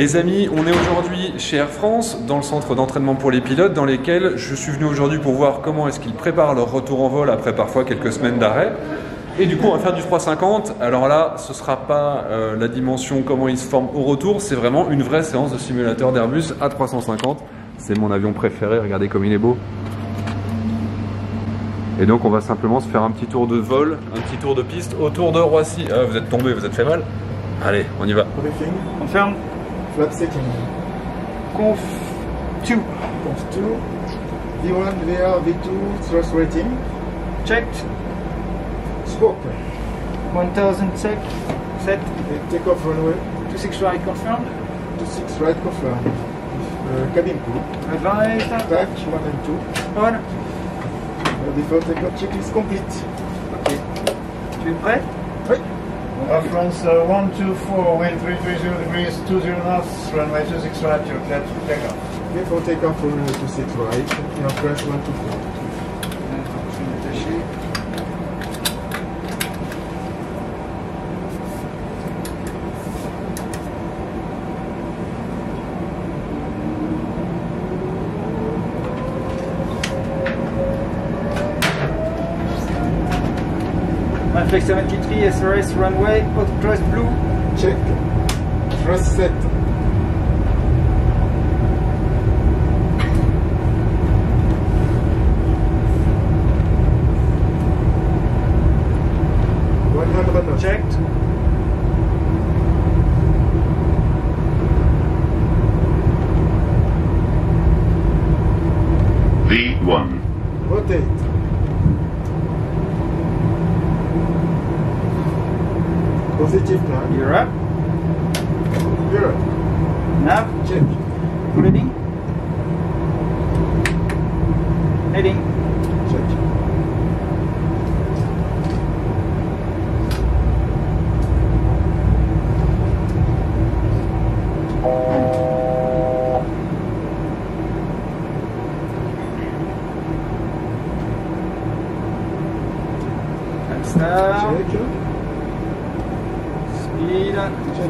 Les amis, on est aujourd'hui chez Air France, dans le centre d'entraînement pour les pilotes, dans lesquels je suis venu aujourd'hui pour voir comment est-ce qu'ils préparent leur retour en vol après parfois quelques semaines d'arrêt. Et du coup, on va faire du 350. Alors là, ce ne sera pas la dimension comment ils se forment au retour, c'est vraiment une vraie séance de simulateur d'Airbus A350. C'est mon avion préféré, regardez comme il est beau. Et donc on va simplement se faire un petit tour de vol, un petit tour de piste autour de Roissy. Ah, vous êtes tombé, vous êtes fait mal. Allez, on y va. On ferme. Flap setting. Conf 2. Conf 2. V1, VR, V2, thrust rating. Checked. Scope. 1000 sec. Set. Take off runway. 26 right confirmed. 26 right confirmed. Cabin crew. Advised. Tac 1 and 2. On. Default takeoff checklist complete. Ok. Tu es prêt? Oui. Air France 124, wind 330 degrees, 20 knots, runway 26 right, you're clear to take off. Default takeoff runway 26 right, Air France 124. Flexamètre qui trie, SRS, runway, hot thrust blue. Check. Thrust set. Checked. V1. Rotate. Positive now. You're up. You're up. Nav. Check. Full heading. Heading. Check. That's now. Check. Speed,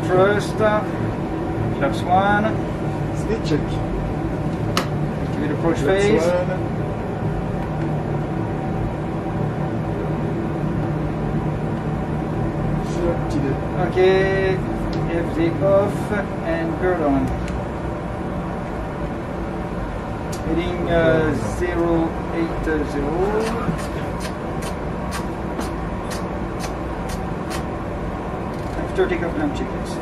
thrust, flaps 1, speed check, activate approach phase, ok, FD off and gird on, heading 080. Take-off lamp checklist.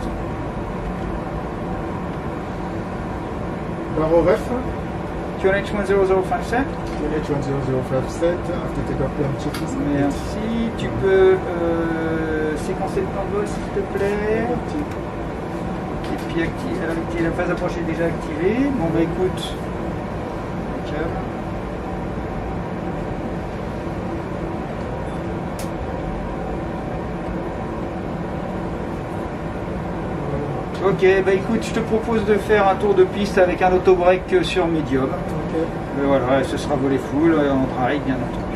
Barre au ref. QNH 10057. QNH 10057. After take-off lamp checklist. Merci. Tu peux séquencer le plan de vol s'il te plaît. Et puis la phase d'approche est déjà activée. Bon bah écoute. Ok, bah écoute, je te propose de faire un tour de piste avec un autobreak sur medium. Okay. Et voilà, ce sera volé full, on travaille bien entendu.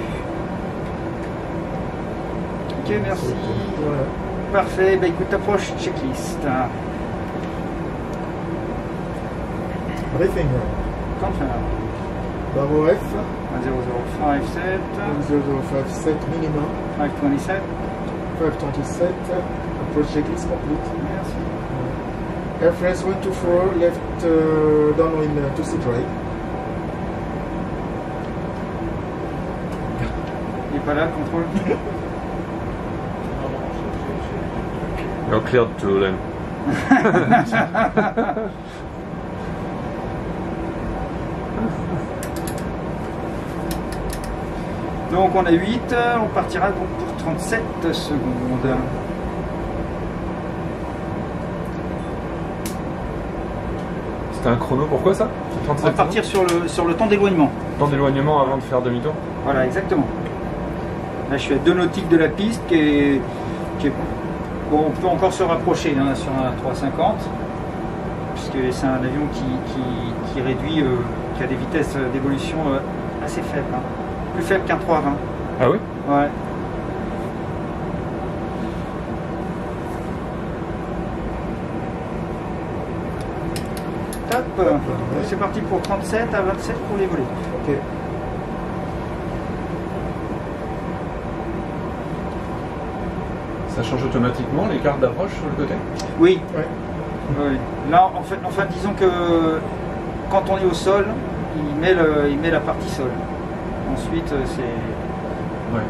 Ok, merci. Voilà. Parfait, bah écoute, approche checklist. Briefing. Confirm. Bravo F. 10057. 10057 minimum. 527. 527. Approche checklist complete. Merci. Air France 124, left downwind 2-seat right. Il n'est pas là, contrôle. You're cleared to land. Donc on a 8, on partira donc pour 37 secondes. C'était un chrono, pourquoi ça? On va partir sur le temps d'éloignement. Temps d'éloignement avant de faire demi-tour? Voilà, exactement. Là, je suis à 2 nautiques de la piste qui est bon, on peut encore se rapprocher hein, sur un 350, puisque c'est un avion qui réduit, qui a des vitesses d'évolution assez faibles. Hein. Plus faibles qu'un 320. Ah oui? Ouais. top. C'est parti pour 37 à 27 pour les volets. Okay. Ça change automatiquement les cartes d'approche sur le côté? Oui. Ouais. Oui. Là, en fait, disons que quand on est au sol, il met la partie sol. Ensuite, c'est... Ouais.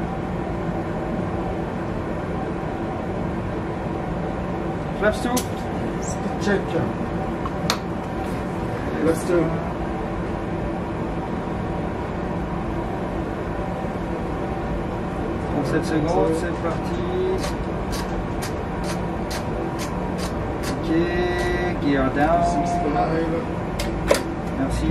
Flaps to. Speed check. Flaps to. Cette seconde, c'est parti. Ok, gear down. Merci.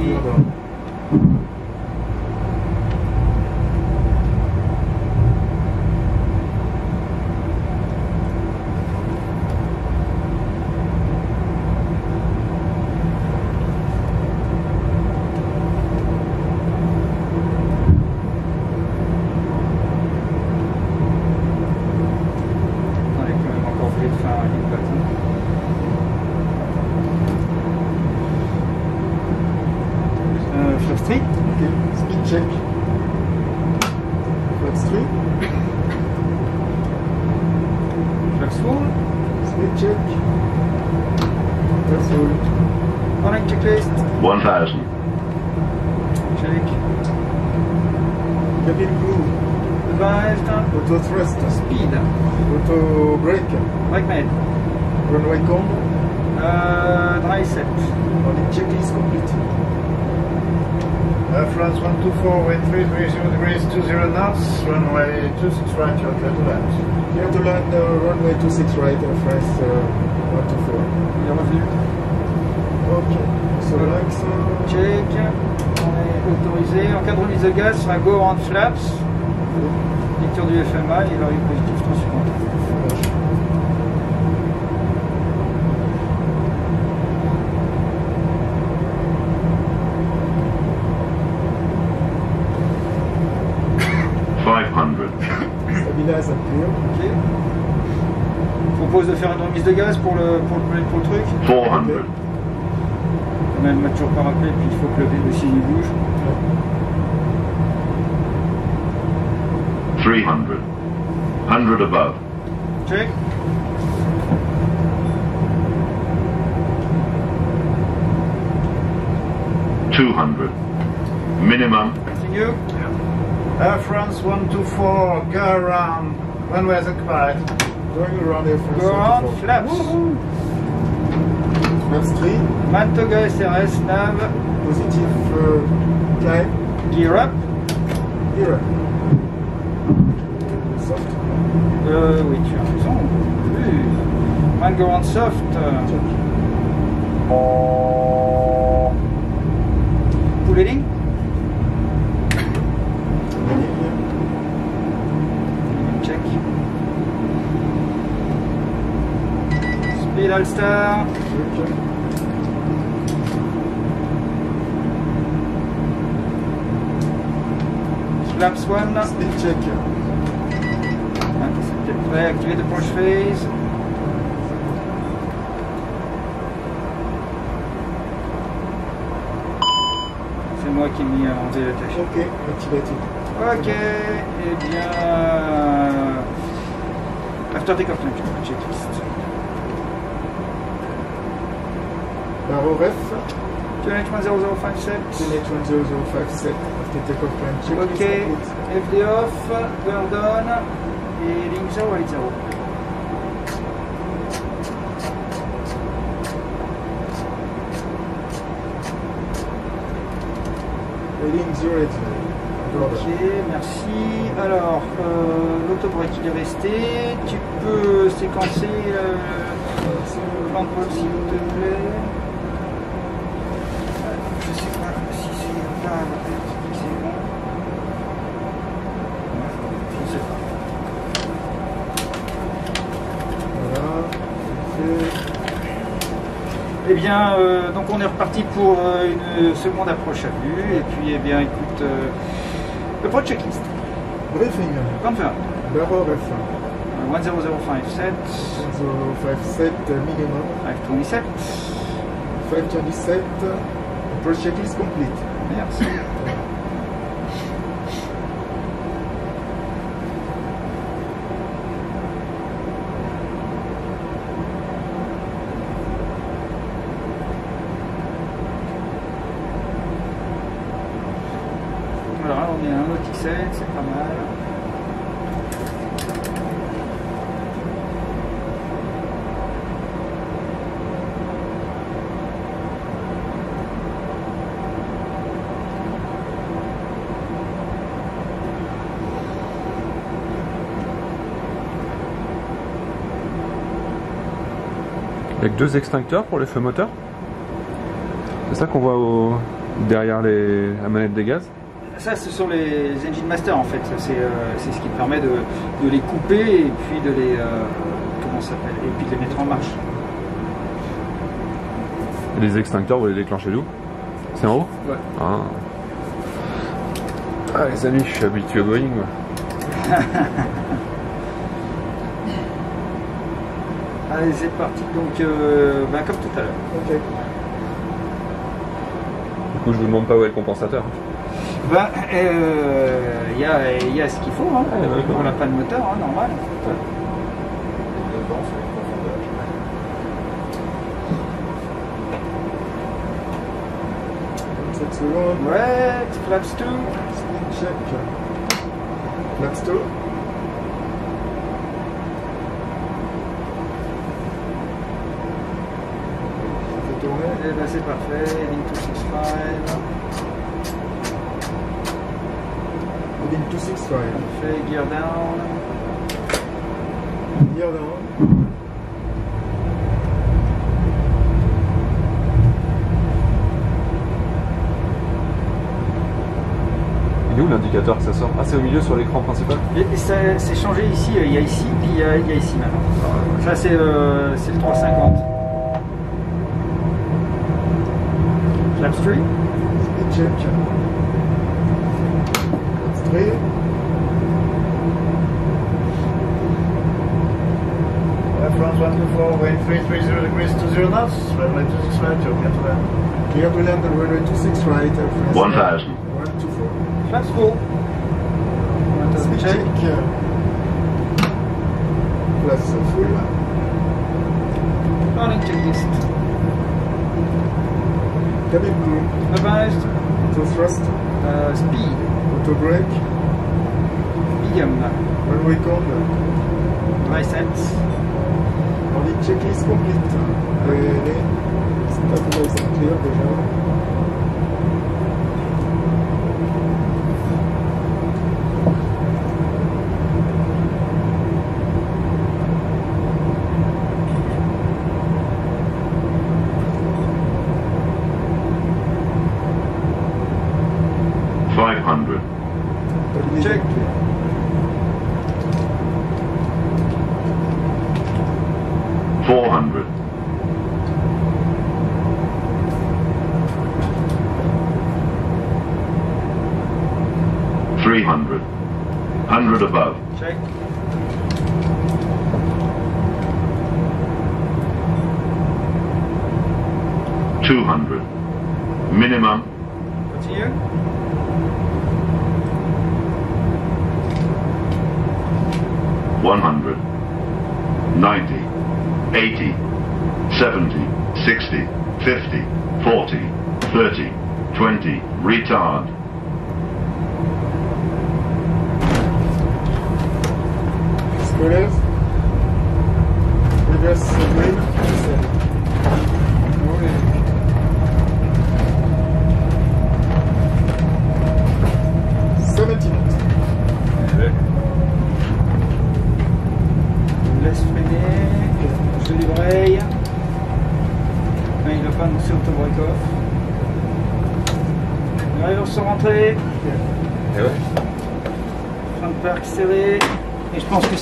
Runway 26 right, Air France 124. Il est revenu. Ok, so like ça. Check, on est autorisé. En cas de remise de gaz, sur un go round flaps. Lecture du FMA, il arrive positif, temps suivant. De faire une remise de gaz pour le truc. 400. Même m'a toujours pas rappelé, puis il faut que le signe bouge. 300. 100 above. Check. Okay. 200. Minimum. Continue. Air France 124, go around. Runway is occupied. Going around Air France. Go around, flaps. Flaps 3. Mantoga SRS, nav. Positive climb. Gear up. Gear up. Soft. Oui, tu as raison. Man go around soft. Pull heading. All-Star. Okay. Flaps 1. Speed check. Intercepté prêt, activer the approach phase. C'est moi qui ai mis en détaché. Ok, activated. Ok, et bien... After takeoff, checklist. Barreau ref. 281057. 281057. After takeoff plan check. Ok. FD off. Burn et ligne 0 à 0. Et ligne 0 à 0. Ok, merci. Alors, l'autobreak il est resté. Tu peux séquencer le plan de vol s'il te plaît. Eh bien, donc on est reparti pour une seconde approche à vue, et puis, eh bien, écoute, le pro checklist. Briefing. Confirm. Barreau ref. 10057. 10057 minimum. 527. 2027, project is complete. Merci. Voilà, on est à un autre X7, c'est pas mal. Avec deux extincteurs pour les feux moteurs. C'est ça qu'on voit au... derrière les... la manette des gaz. Ça, ce sont les engine master en fait. C'est ce qui permet de les couper et puis de les et puis de les mettre en marche. Et les extincteurs, vous les déclenchez d'où? C'est en haut. Ouais. Ah. Ah les amis, je suis habitué au Boeing. Allez, c'est parti, donc comme tout à l'heure. Okay. Du coup, je vous demande pas où est le compensateur. Bah, y a ce qu'il faut, hein. Ah, on n'a pas de moteur, hein, normal. Ouais. Ouais, flaps two. Check. Flaps two. Et ben c'est parfait, Link 265. Link 265. Parfait, gear down. Gear down. Il est où l'indicateur que ça sort? Ah, c'est au milieu sur l'écran principal. C'est changé ici, il y a ici, puis il y a ici maintenant. Ça c'est le 350. Lap street. Speed check. Lap street. Air France 124, runway 330 degrees to 0 knots. Runway 26 right, you're clear to land. Clear to land on runway 26 right, Air France. 1000. 124. Flaps 4. Speed check. Place full. Running checklist. Cabin crew. Advised. Auto thrust. Speed. Auto brake. Medium. Runway code. Dry set. Landing checklist complete. Les stabilisateurs sont clear déjà.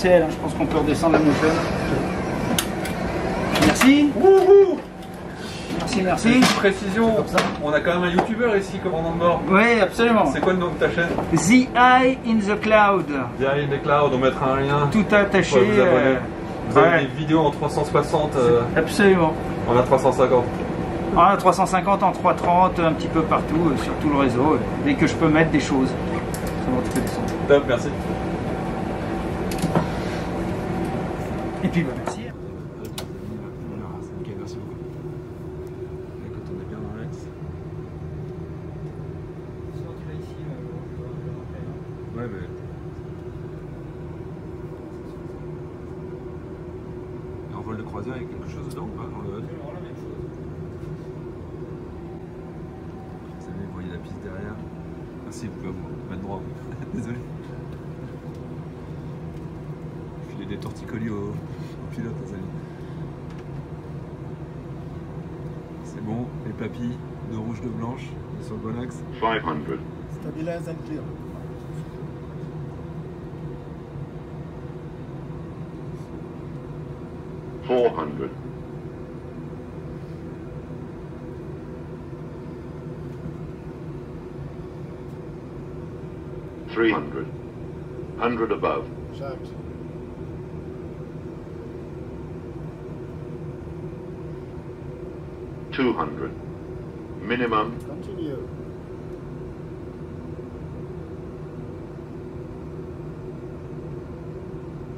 Je pense qu'on peut redescendre la motion. Merci. Wouhou. Merci, merci. Une précision, on a quand même un youtubeur ici, commandant de bord. Oui, absolument. C'est quoi le nom de ta chaîne? The Eye in the Cloud. The Eye in the Cloud, on mettra un lien. Tout attaché. Pour vous abonner. Vous avez des vidéos en 360. Absolument. On a 350. Ah, 350 en 330, un petit peu partout, sur tout le réseau, dès que je peux mettre des choses. Top, merci. Et puis, bah, merci. Ok, merci beaucoup. Quand on est bien dans l'axe. Si on dirait ici, le rappel. Ouais, mais. Et en vol de croisière, il y a quelque chose dedans ou pas dans le... derrière. Merci, vous pouvez vous mettre droit. Désolé. Je filais des torticolis au pilote, les amis. C'est bon, les papilles de rouge, de blanche, ils sont au bon axe. 500. Stabilize and clear. Above. James. 200. Minimum. Continue.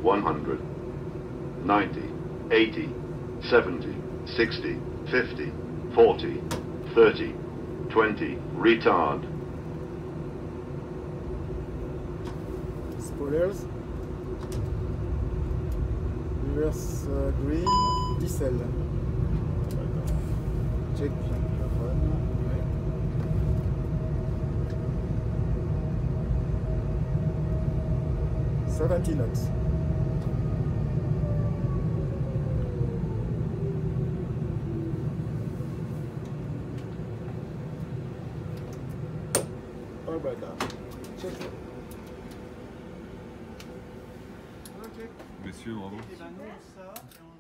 100. 90. 80. 70. 60. 50. 40. 30. 20. Retard. Spoilers, reverse green, diesel, check, run, 70 knots, all right, check. Monsieur, bravo.